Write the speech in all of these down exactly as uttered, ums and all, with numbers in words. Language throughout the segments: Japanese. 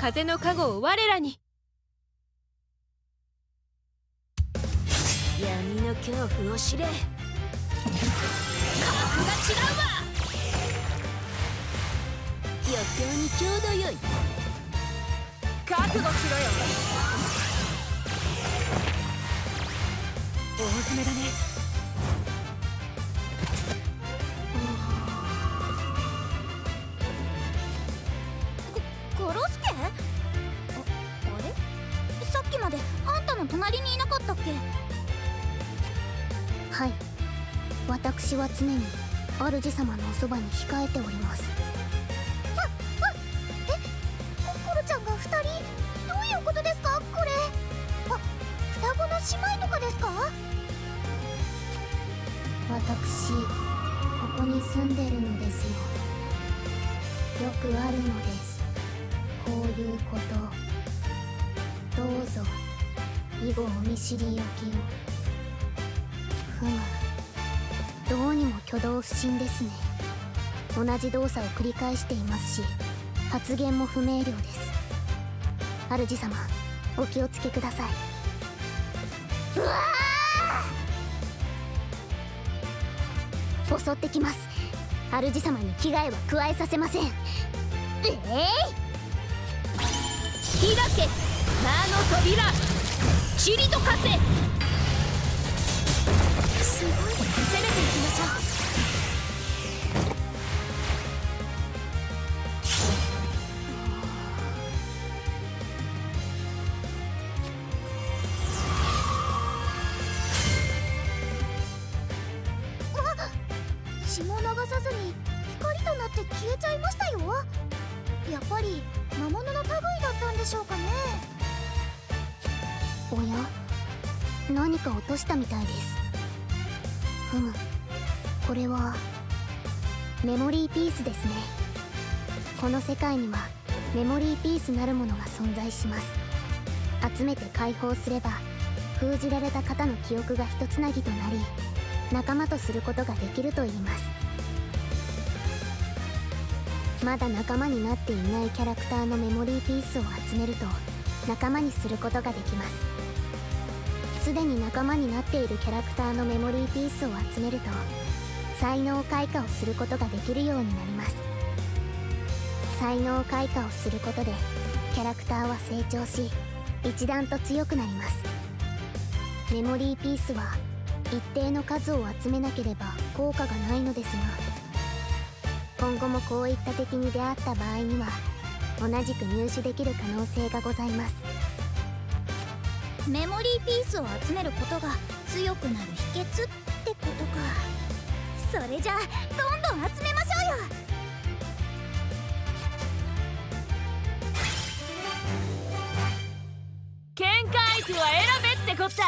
風の加護を我らに。闇の恐怖を知れ。格が違うわ。余興にちょうどよい。覚悟しろよ。大詰めだね。隣にいなかったっけ？はい、私は常に主様のおそばに控えております。わっわっ、え、ココロちゃんがふたり？どういうことですかこれ？あ、双子の姉妹とかですか？私ここに住んでるのですよ。よくあるのです、こういうこと。どうぞ以後お見知りおきを。ふむ、どうにも挙動不審ですね。同じ動作を繰り返していますし、発言も不明瞭です。主様、お気をつけください。うわー、襲ってきます。主様に危害は加えさせません。ええー、開け魔の扉、塵と化せ。すごい、攻めていきましょう。あっ、血も流さずに光となって消えちゃいましたよ。やっぱり魔物の類だったんでしょうかね。おや、何か落としたみたいです。ふむ、これはメモリーピースですね。この世界にはメモリーピースなるものが存在します。集めて解放すれば封じられた方の記憶が一つなぎとなり、仲間とすることができるといいます。まだ仲間になっていないキャラクターのメモリーピースを集めると仲間にすることができます。すでに仲間になっているキャラクターのメモリーピースを集めると才能開花をすることができるようになります。才能開花をすることでキャラクターは成長し、一段と強くなります。メモリーピースは一定の数を集めなければ効果がないのですが、今後もこういった敵に出会った場合には同じく入手できる可能性がございます。メモリーピースを集めることが強くなる秘訣ってことか。それじゃあどんどん集めましょうよ。喧嘩相手は選べってこった。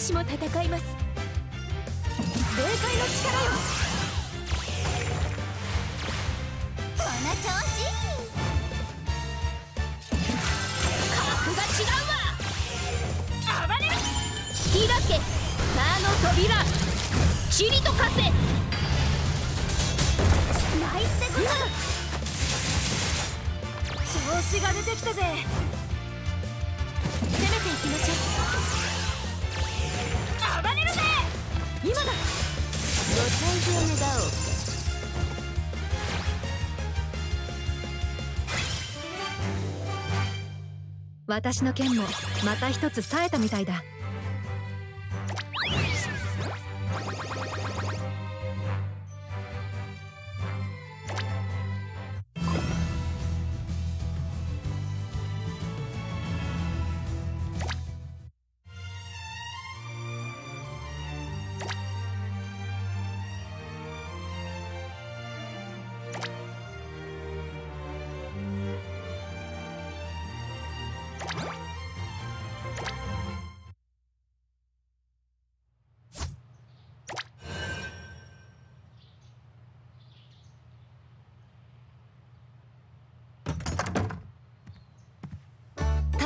私も戦います。霊界の力よ。この調子。格が違うわ。暴れる。開け魔の扉、塵と化せ。ナイスでござる。調子が出てきたぜ。攻めていきましょう。今だ。ご退場願おう。私の剣もまた一つ冴えたみたいだ。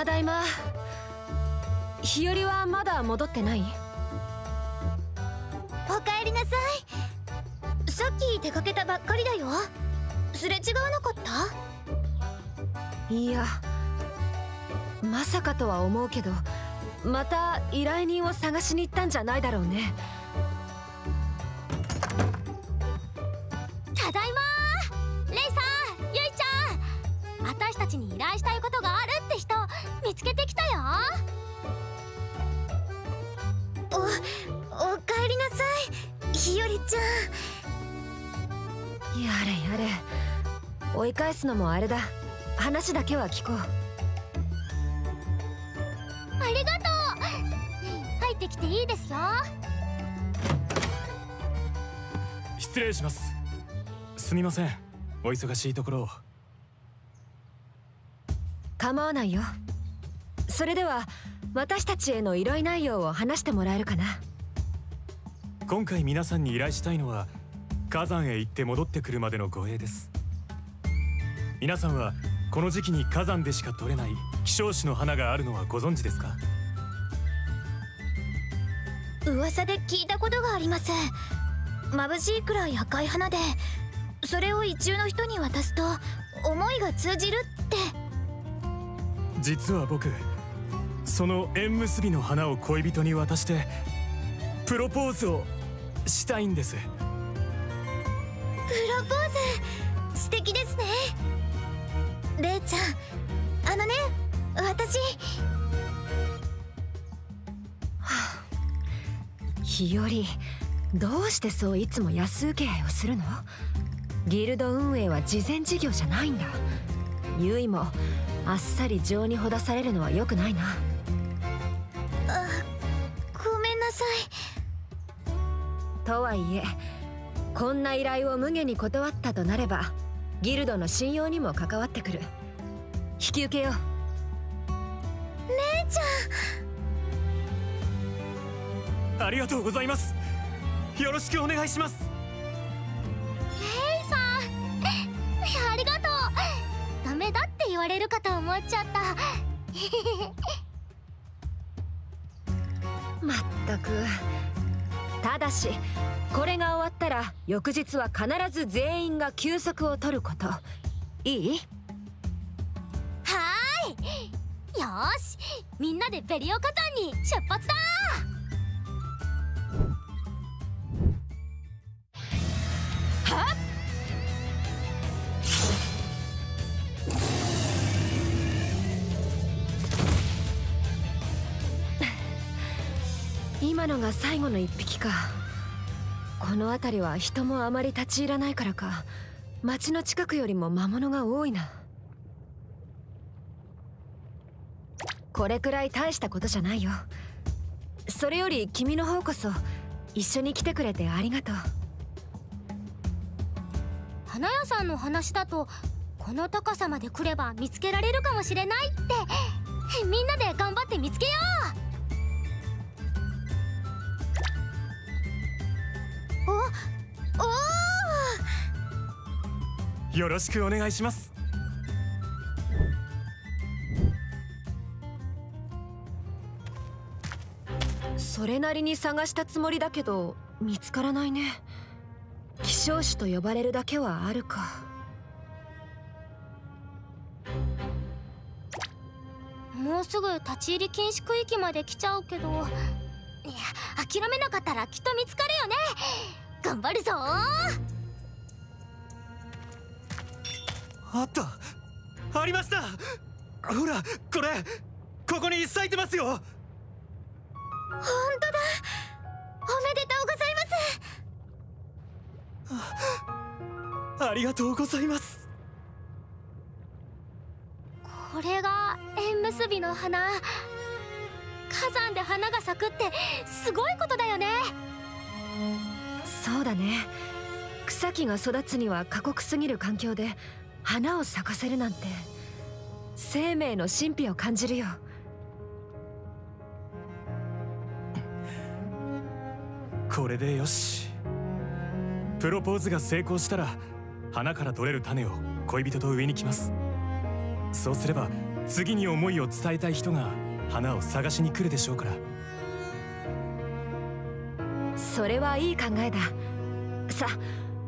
ただいま。日和はまだ戻ってない？おかえりなさい。さっき出かけたばっかりだよ。すれ違わなかった？いや、まさかとは思うけど、また依頼人を探しに行ったんじゃないだろうね。ただいまー。レイさん、ゆいちゃん、私たちに依頼したいことがあるって人見つけてきたよ。お、おかえりなさい、日和ちゃん。やれやれ、追い返すのもあれだ。話だけは聞こう。ありがとう。入ってきていいですよ。失礼します。すみません、お忙しいところを。構わないよ。それでは私たちへの依頼内容を話してもらえるかな。今回皆さんに依頼したいのは、火山へ行って戻ってくるまでの護衛です。皆さんはこの時期に火山でしか採れない希少種の花があるのはご存知ですか？噂で聞いたことがあります。眩しいくらい赤い花で、それを意中の人に渡すと思いが通じるって。実は僕、その縁結びの花を恋人に渡してプロポーズをしたいんです。プロポーズ、素敵ですね。レイちゃん、あのね、私、はあ、日和、どうしてそういつも安請け合いをするの？ギルド運営は慈善事業じゃないんだ。ユイもあっさり情にほだされるのは良くないな。あ、ごめんなさい。とはいえ、こんな依頼を無下に断ったとなれば、ギルドの信用にも関わってくる。引き受けよう。姉ちゃん、ありがとうございます。よろしくお願いします。ありがとう。ダメだって言われるかと思っちゃったまったく。ただしこれが終わったら翌日は必ず全員が休息を取ること。いい？はーい。よし、みんなでベリオ火山に出発だー。はっ、今のが最後の一匹か。この辺りは人もあまり立ち入らないからか、町の近くよりも魔物が多いな。これくらい大したことじゃないよ。それより君の方こそ、一緒に来てくれてありがとう。花屋さんの話だと、この高さまで来れば見つけられるかもしれないって。みんなで頑張って見つけよう。よろしくお願いします。それなりに探したつもりだけど見つからないね。希少種と呼ばれるだけはあるか。もうすぐ立ち入り禁止区域まで来ちゃうけど、いや、諦めなかったらきっと見つかるよね。頑張るぞー。あった、ありました。ほら、これ、ここに咲いてますよ。ほんとだ、おめでとうございます。 あ, ありがとうございます。これが縁結びの花。火山で花が咲くってすごいことだよね。そうだね。草木が育つには過酷すぎる環境で花を咲かせるなんて、生命の神秘を感じるよ。これでよし。プロポーズが成功したら、花から取れる種を恋人と植えに来ます。そうすれば次に思いを伝えたい人が花を探しに来るでしょうから。それはいい考えだ。さあ、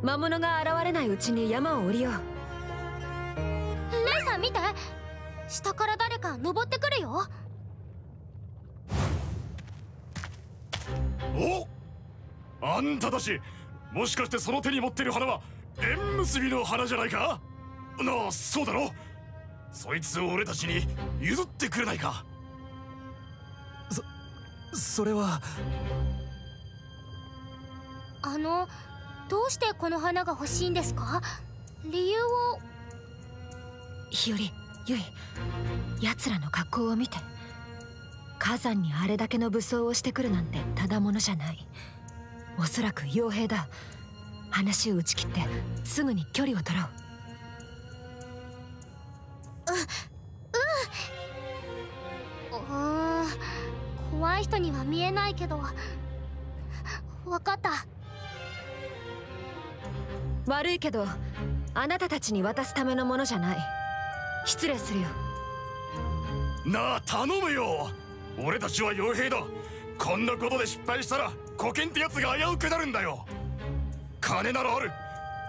魔物が現れないうちに山を降りよう。レイさん見て、下から誰か登ってくるよ。お、あんたたち、もしかしてその手に持ってる花は縁結びの花じゃないか？なあ、そうだろ？そいつを俺たちに譲ってくれないか？そ、それは…あの、どうしてこの花が欲しいんですか？理由を…日和、ゆい、奴らの格好を見て。火山にあれだけの武装をしてくるなんてただものじゃない。おそらく傭兵だ。話を打ち切ってすぐに距離を取ろう。う、うん、うーん、怖い人には見えないけど。分かった。悪いけどあなたたちに渡すためのものじゃない。失礼するよ。なあ、頼むよ。俺たちは傭兵だ。こんなことで失敗したらコケンってやつが危うくなるんだよ。金ならある。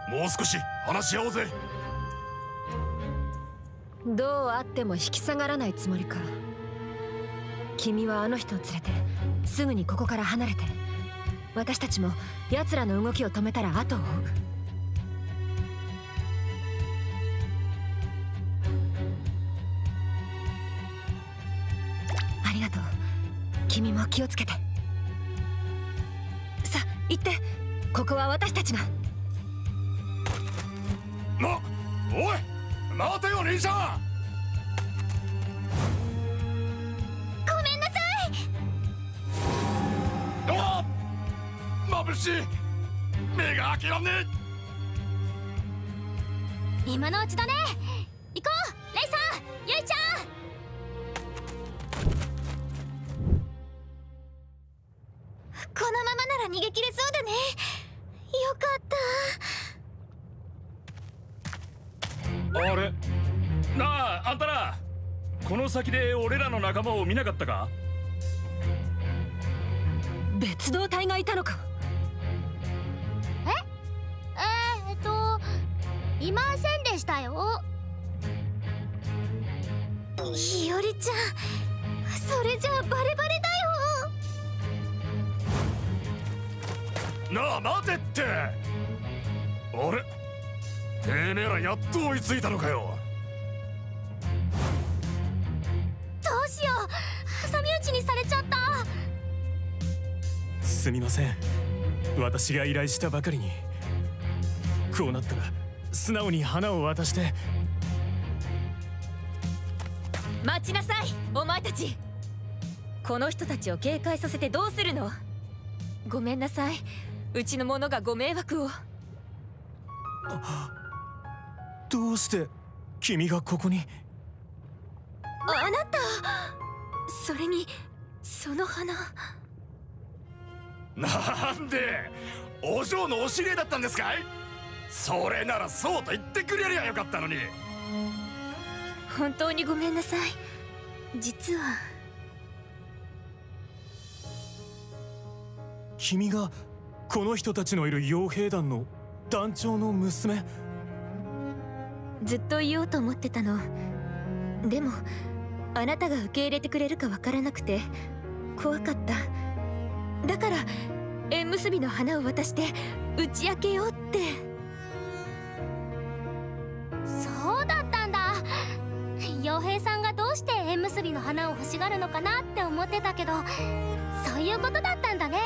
もう少し話し合おうぜ。どうあっても引き下がらないつもりか。君はあの人を連れてすぐにここから離れて。私たちも奴らの動きを止めたら後を追う。ありがとう。君も気をつけて。さあ行って、ここは私たちが。ま、おい待てよ兄ちゃん。ごめんなさい。ああ、眩しい。目が開けらんねえ。今のうちだね。行こう、レイさん、ゆいちゃん。このままなら逃げ切れそうだね。よかった。あれ、なあ、あんたらこの先で俺らの仲間を見なかったか？別動隊がいたのか。ええー、っといませんでしたよ。日和ちゃん、それじゃあバレバレだよ。なあ待てって。あれ、てめえらやっと追いついたのかよ。どうしよう、挟み撃ちにされちゃった。すみません、私が依頼したばかりに。こうなったら素直に花を渡して。待ちなさい、お前たち。この人たちを警戒させてどうするの？ごめんなさい、うちの者がご迷惑を。あ、どうして君がここに？あなた、それにその花。なんでお嬢のお知り合いだったんですかい？それならそうと言ってくれりゃよかったのに。本当にごめんなさい。実は君がこの人たちのいる傭兵団の団長の娘？ずっと言おうと思ってたの。でもあなたが受け入れてくれるかわからなくて怖かった。だから縁結びの花を渡して打ち明けようって。そうだったんだ。傭兵さんがどうして縁結びの花を欲しがるのかなって思ってたけど、そういうことだったんだね。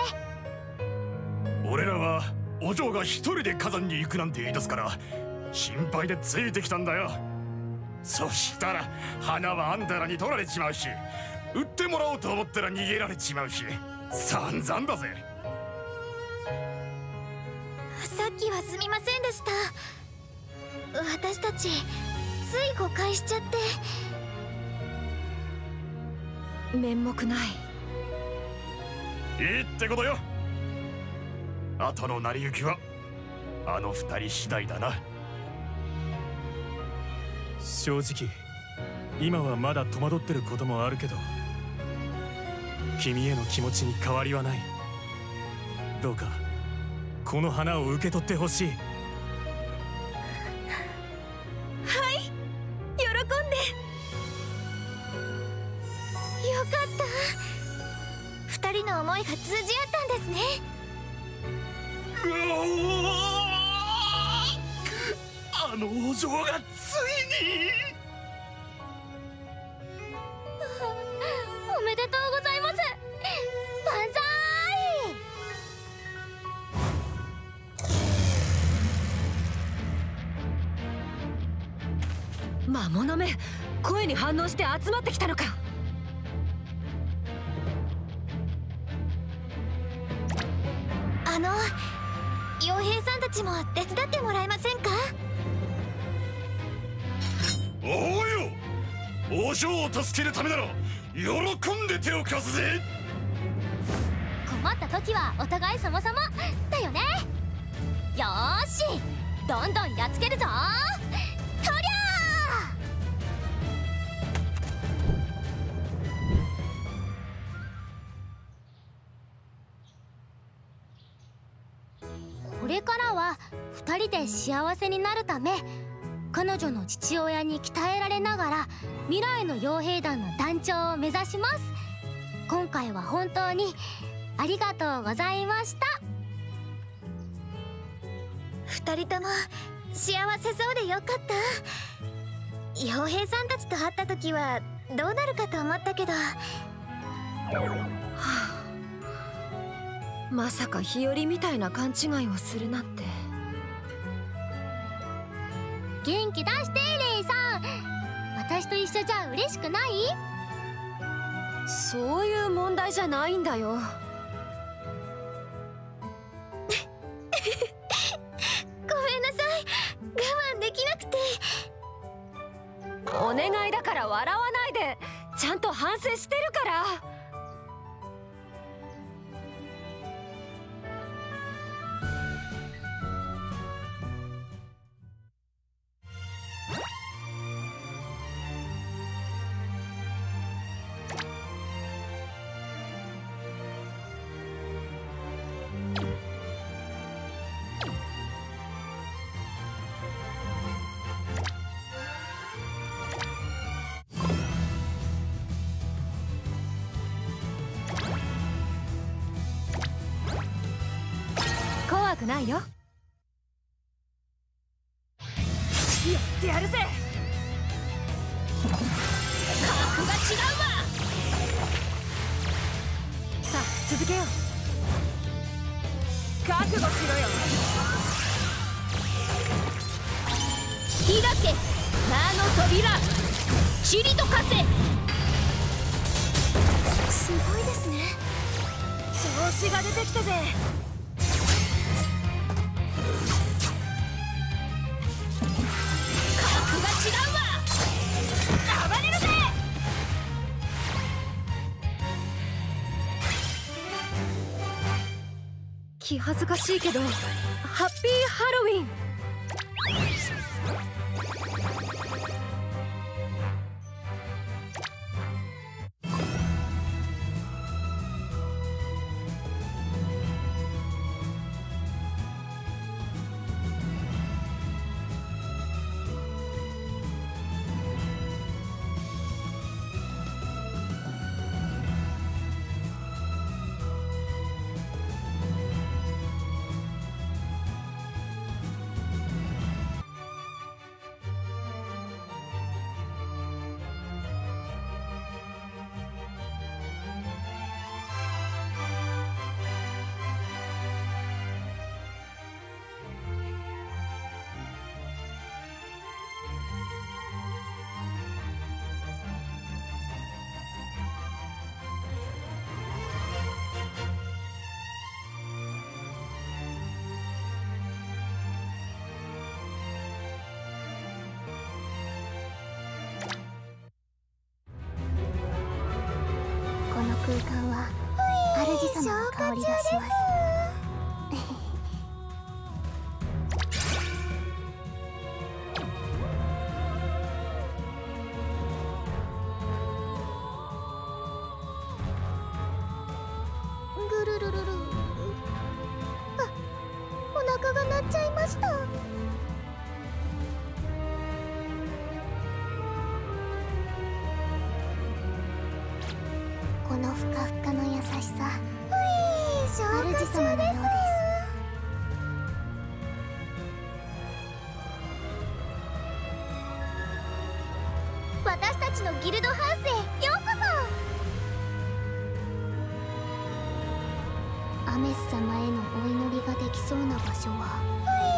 俺らはお嬢が一人で火山に行くなんて言い出すから心配でついてきたんだよ。そしたら花はあんたらに取られちまうし、売ってもらおうと思ったら逃げられちまうし、散々だぜ。さっきはすみませんでした。私たちつい誤解しちゃって。面目ない。いいってことよ。後の成り行きはあの二人次第だな。正直今はまだ戸惑ってることもあるけど、君への気持ちに変わりはない。どうかこの花を受け取ってほしい。魔物め、声に反応して集まってきたのか。あの、傭兵さんたちも手伝ってもらえませんか。おうよ、お嬢を助けるためなら喜んで手を貸すぜ。困った時はお互い様々だよね。よーし、どんどんやっつけるぞ。ふたりで幸せになるため、彼女の父親に鍛えられながら未来の傭兵団の団長を目指します。今回は本当にありがとうございました。ふたりとも幸せそうでよかった。傭兵さんたちと会った時はどうなるかと思ったけど、はあ、まさか日和みたいな勘違いをするなんて。元気出してレイさん、私と一緒じゃ嬉しくない？そういう問題じゃないんだよ。ごめんなさい、我慢できなくて。お願いだから笑わないで、ちゃんと反省してるから。ないよ。やってやるぜ。格が違うわ。さあ続けよう。覚悟しろよ。開け魔の扉、塵と化せ。すごいですね、調子が出てきたぜ。違うわ、暴れるぜ。気恥ずかしいけどハッピーハロウィン。空間は主様の香りがします。ました。このふかふかの優しさ、ういー、承諾中です。 私たちのギルドハウスへようこそ。アメス様へのお祈りができそうな場所は。